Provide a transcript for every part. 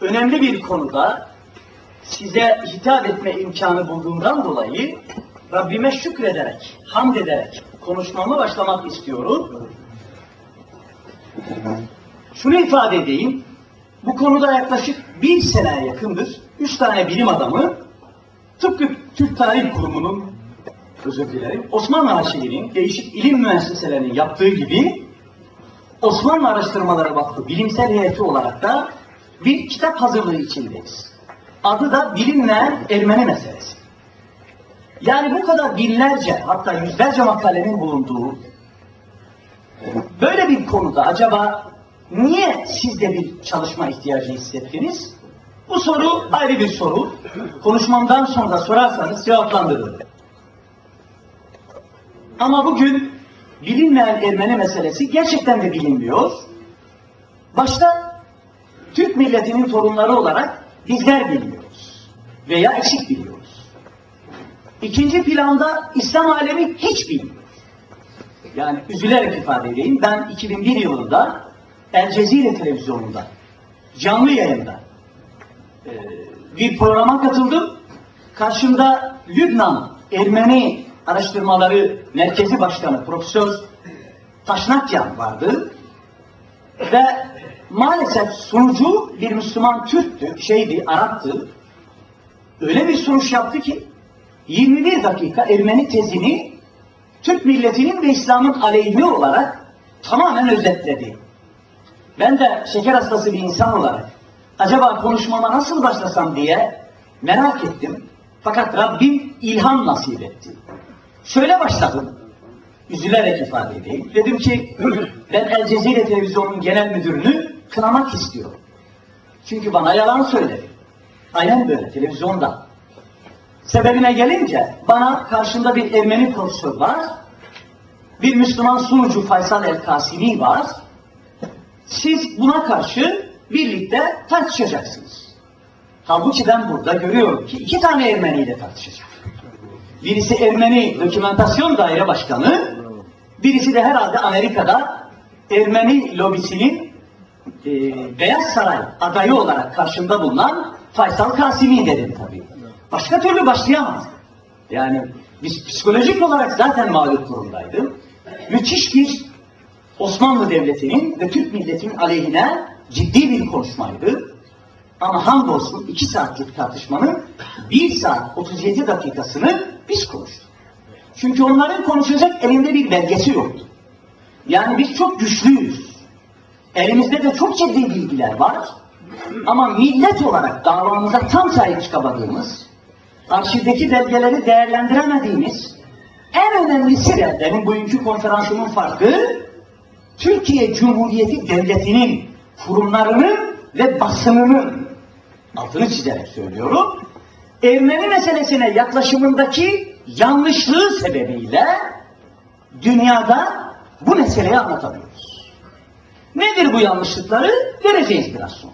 önemli bir konuda size hitap etme imkanı bulduğumdan dolayı Rabbime şükrederek, hamd ederek konuşmamı başlamak istiyorum. Şunu ifade edeyim, bu konuda yaklaşık bir seneye yakındır 3 tane bilim adamı, tıpkı Türk Tarih Kurumu'nun, özür dilerim, Osmanlı Arşivi'nin, değişik ilim müesseselerinin yaptığı gibi Osmanlı Araştırmaları Vakfı bilimsel heyeti olarak da bir kitap hazırlığı içindeyiz. Adı da Bilinmeyen Ermeni Meselesi. Yani bu kadar binlerce, hatta yüzlerce makalenin bulunduğu böyle bir konuda acaba niye siz de bir çalışma ihtiyacı hissettiniz? Bu soru ayrı bir soru. Konuşmamdan sonra sorarsanız cevaplandırılır. Ama bugün bilinmeyen Ermeni meselesi gerçekten de bilinmiyor. Başta Türk milletinin torunları olarak bizler bilmiyoruz veya eksik biliyoruz. İkinci planda İslam alemi hiç bilmiyor. Yani üzülerek ifade edeyim, ben 2001 yılında El Cezire televizyonunda canlı yayında bir programa katıldım. Karşımda Lübnan Ermeni Araştırmaları Merkezi Başkanı Profesör Taşnakyan vardı ve maalesef sunucu bir Müslüman Türk'tü, Arap'tı. Öyle bir sunuş yaptı ki 21 dakika Ermeni tezini Türk milletinin ve İslam'ın aleyhine olarak tamamen özetledi. Ben de şeker hastası bir insan olarak acaba konuşmama nasıl başlasam diye merak ettim. Fakat Rabbim ilham nasip etti. Şöyle başladım, üzülerek ifade edeyim. Dedim ki ben El Cezire Televizyonunun genel müdürünü kınamak istiyorum. Çünkü bana yalan söyledi. Aynen böyle, televizyonda. Sebebine gelince bana karşında bir Ermeni profesör var, bir Müslüman sunucu Faysal el-Kasım var. Siz buna karşı birlikte tartışacaksınız. Halbuki ben burada görüyorum ki 2 tane Ermeni ile tartışacak. Birisi Ermeni Dokümentasyon Daire Başkanı, birisi de herhalde Amerika'da Ermeni lobisinin Beyaz Saray adayı olarak karşımda bulunan Faysal Kasım'i dedim tabii. Başka türlü başlayamazdık. Yani biz psikolojik olarak zaten mağlup durumdaydık. Müthiş bir Osmanlı Devleti'nin ve Türk milletinin aleyhine ciddi bir konuşmaydı. Ama hamdolsun 2 saatlik tartışmanın 1 saat 37 dakikasını biz konuştuk. Çünkü onların konuşacak elinde bir belgesi yoktu. Yani biz çok güçlüyüz. Elimizde de çok ciddi bilgiler var. Ama millet olarak davamıza tam sahip çıkamadığımız, arşivdeki belgeleri değerlendiremediğimiz, en önemlisi de benim bugünkü konferansımın farkı, Türkiye Cumhuriyeti Devleti'nin kurumlarının ve basınının, altını çizerek söylüyorum, Ermeni meselesine yaklaşımındaki yanlışlığı sebebiyle dünyada bu meseleyi anlatamıyoruz. Nedir bu yanlışlıkları? Vereceğiz biraz sonra.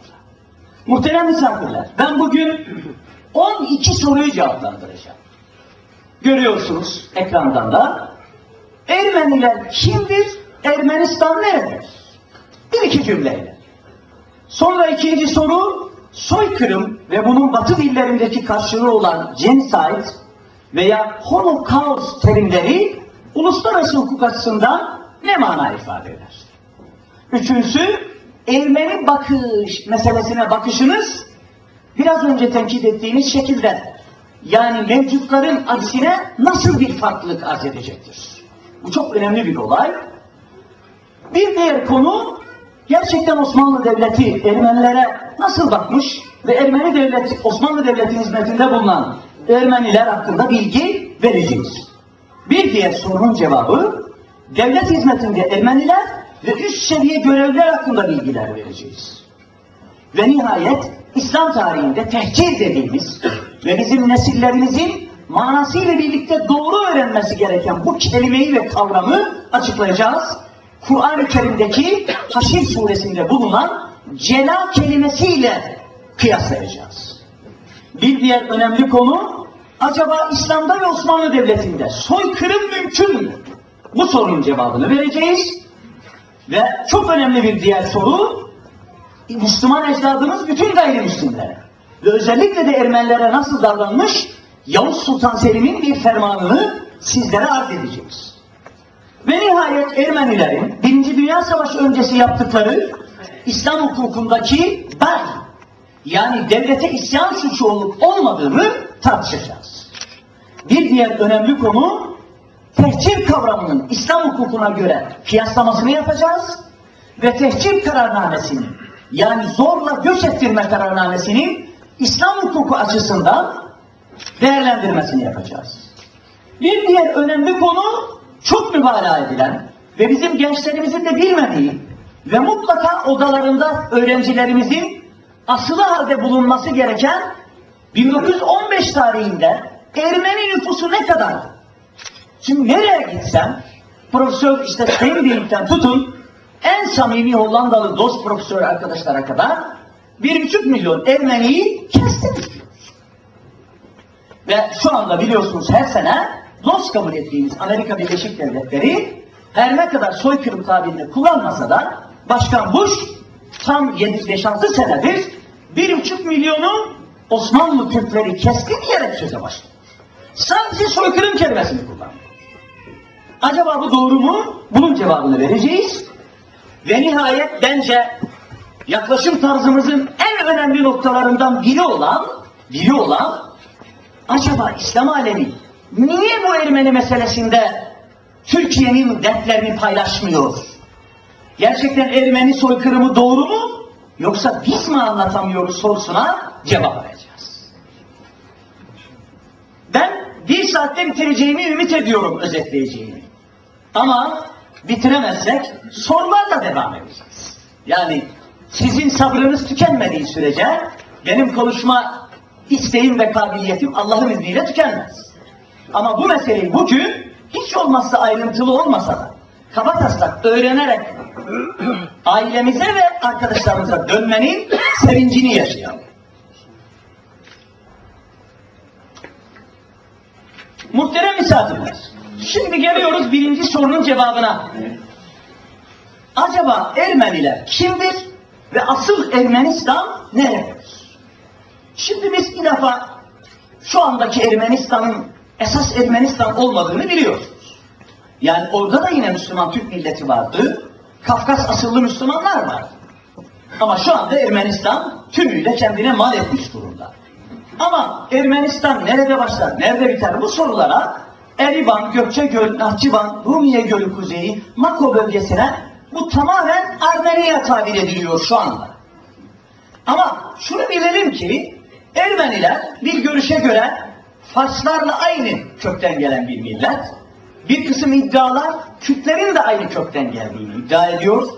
Muhterem misafirler, ben bugün 12 soruyu cevaplandıracağım. Görüyorsunuz ekrandan da. Ermeniler kimdir? Ermenistan neredir? 1-2 cümleyle. Sonra 2. soru, soykırım ve bunun batı dillerindeki karşılığı olan genocide veya holocaust terimleri uluslararası hukuk açısından ne mana ifade eder? 3. Ermeni bakış meselesine bakışınız biraz önce tenkit ettiğimiz şekilde, yani mevcutların aksine nasıl bir farklılık arz edecektir? Bu çok önemli bir olay. Bir diğer konu, gerçekten Osmanlı Devleti Ermenilere nasıl bakmış ve Ermeni Devleti, Osmanlı Devleti'nin hizmetinde bulunan Ermeniler hakkında bilgi vereceğiz. Bir diğer sorunun cevabı, devlet hizmetinde Ermeniler ve üst seviye görevler hakkında bilgiler vereceğiz. Ve nihayet İslam tarihinde tehcir dediğimiz ve bizim nesillerimizin manasıyla birlikte doğru öğrenmesi gereken bu kelimeyi ve kavramı açıklayacağız. Kur'an-ı Kerim'deki Haşir suresinde bulunan cela kelimesiyle kıyaslayacağız. Bir diğer önemli konu, acaba İslam'da ve Osmanlı Devleti'nde soykırım mümkün mü? Bu sorunun cevabını vereceğiz. Ve çok önemli bir diğer soru, Müslüman ecdadımız bütün gayrimüslimlere ve özellikle de Ermenilere nasıl davranmış, Yavuz Sultan Selim'in bir fermanını sizlere arz edeceğiz. Ve nihayet Ermenilerin 1. Dünya Savaşı öncesi yaptıkları İslam hukukundaki dar, yani devlete isyan suçu olup olmadığını tartışacağız. Bir diğer önemli konu, tehcir kavramının İslam hukukuna göre kıyaslamasını yapacağız ve tehcir kararnamesini, yani zorla göç ettirme kararnamesini İslam hukuku açısından değerlendirmesini yapacağız. Bir diğer önemli konu, çok mübalağa edilen ve bizim gençlerimizin de bilmediği ve mutlaka odalarında öğrencilerimizin asılı halde bulunması gereken 1915 tarihinde Ermeni nüfusu ne kadardı? Şimdi nereye gitsem, Profesör işte Steinberg'den tutun, en samimi Hollandalı dost profesör arkadaşlara kadar 1,5 milyon Ermeni'yi kestiniz. Ve şu anda biliyorsunuz her sene dost kabul ettiğimiz Amerika Birleşik Devletleri her ne kadar soykırım tabirini kullanmasa da Başkan Bush tam 7-6 senedir 1,5 milyonu Osmanlı Türkleri keskin diyerek söze başladı. Sadece soykırım kelimesini kullandı. Acaba bu doğru mu? Bunun cevabını vereceğiz. Ve nihayet bence yaklaşım tarzımızın en önemli noktalarından biri olan acaba İslam alemi niye bu Ermeni meselesinde Türkiye'nin dertlerini paylaşmıyor? Gerçekten Ermeni soykırımı doğru mu? Yoksa biz mi anlatamıyoruz sorusuna cevap vereceğiz. Ben 1 saatte bitireceğimi ümit ediyorum, özetleyeceğimi. Ama bitiremezsek sorularla devam edeceğiz. Yani sizin sabrınız tükenmediği sürece benim konuşma isteğim ve kabiliyetim Allah'ın izniyle tükenmez. Ama bu meseleyi bugün hiç olmazsa ayrıntılı olmasa da kabataslak öğrenerek ailemize ve arkadaşlarımıza dönmenin sevincini yaşayalım. Muhterem misafirler, şimdi geliyoruz 1. sorunun cevabına. Acaba Ermeniler kimdir ve asıl Ermenistan nerededir? Şimdi biz bir defa şu andaki Ermenistan'ın esas Ermenistan olmadığını biliyoruz. Yani orada da yine Müslüman Türk milleti vardı, Kafkas asıllı Müslümanlar vardı. Ama şu anda Ermenistan tümüyle kendine mal etmiş durumda. Ama Ermenistan nerede başlar, nerede biter bu sorulara Erivan, Gökçegöl, Nahçıvan, Rumiye Gölü kuzeyi, Mako bölgesine bu tamamen Ermeniye tabir ediliyor şu anda. Ama şunu bilelim ki Ermeniler bir görüşe göre Farslarla aynı kökten gelen bir millet. Bir kısım iddialar Kürtlerin de aynı kökten geldiğini iddia ediyor.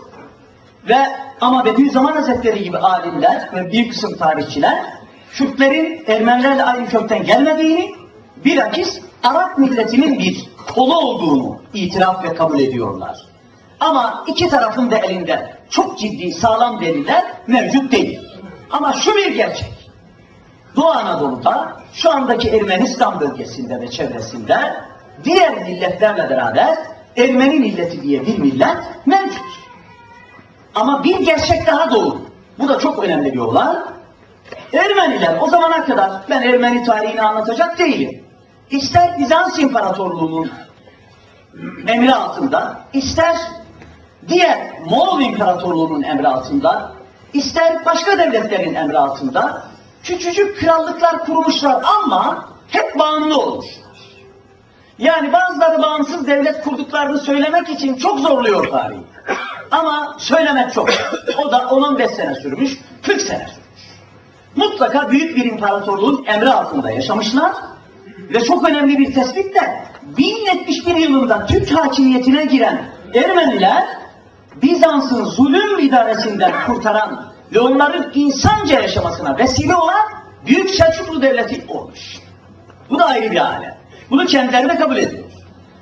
Ama Bediüzzaman Hazretleri gibi alimler ve bir kısım tarihçiler Kürtlerin Ermenilerle aynı kökten gelmediğini, bilakis Arap milletinin bir kolu olduğunu itiraf ve kabul ediyorlar. Ama iki tarafın da elinde çok ciddi sağlam deliller mevcut değil. Ama şu bir gerçek. Doğu Anadolu'da şu andaki Ermenistan bölgesinde ve çevresinde diğer milletlerle beraber Ermeni milleti diye bir millet mevcut. Ama bir gerçek daha doğru. Bu da çok önemli bir olay. Ermeniler o zamana kadar, ben Ermeni tarihini anlatacak değilim, İster Bizans İmparatorluğu'nun emri altında, ister diğer Moğol İmparatorluğu'nun emri altında, ister başka devletlerin emri altında küçücük krallıklar kurmuşlar ama hep bağımlı olmuş. Yani bazıları bağımsız devlet kurduklarını söylemek için çok zorluyor tarihi. Ama söylemek çok. O da 10-15 sene sürmüş, 40 sene sürmüş. Mutlaka büyük bir imparatorluğun emri altında yaşamışlar. Ve çok önemli bir tespit de 1071 yılında Türk hakimiyetine giren Ermeniler Bizans'ın zulüm idaresinden kurtaran ve onların insanca yaşamasına vesile olan Büyük Selçuklu Devleti olmuş. Bu da ayrı bir alem. Bunu kendilerine kabul ediyor.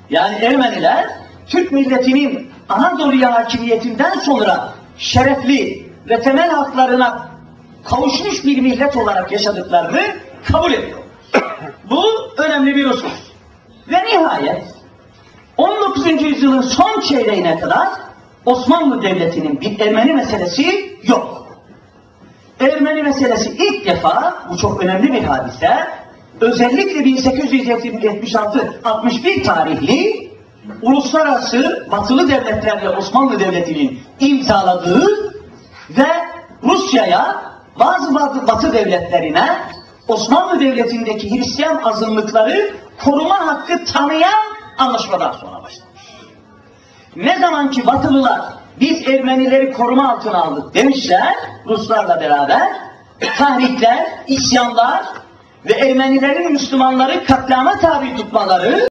Yani Ermeniler Türk milletinin Anadolu'ya hakimiyetinden sonra şerefli ve temel haklarına kavuşmuş bir millet olarak yaşadıklarını kabul ediyor. Bu önemli bir husus. Ve nihayet 19. yüzyılın son çeyreğine kadar Osmanlı Devleti'nin bir Ermeni meselesi yok. Ermeni meselesi ilk defa, bu çok önemli bir hadise, özellikle 1876-61 tarihli uluslararası batılı devletlerle Osmanlı Devleti'nin imzaladığı ve Rusya'ya, bazı batı devletlerine Osmanlı Devleti'ndeki Hristiyan azınlıkları koruma hakkı tanıyan anlaşmadan sonra başlamış. Ne zaman ki Batılılar biz Ermenileri koruma altına aldık demişler, Ruslarla beraber tahrikler, isyanlar ve Ermenilerin Müslümanları katliama tabi tutmaları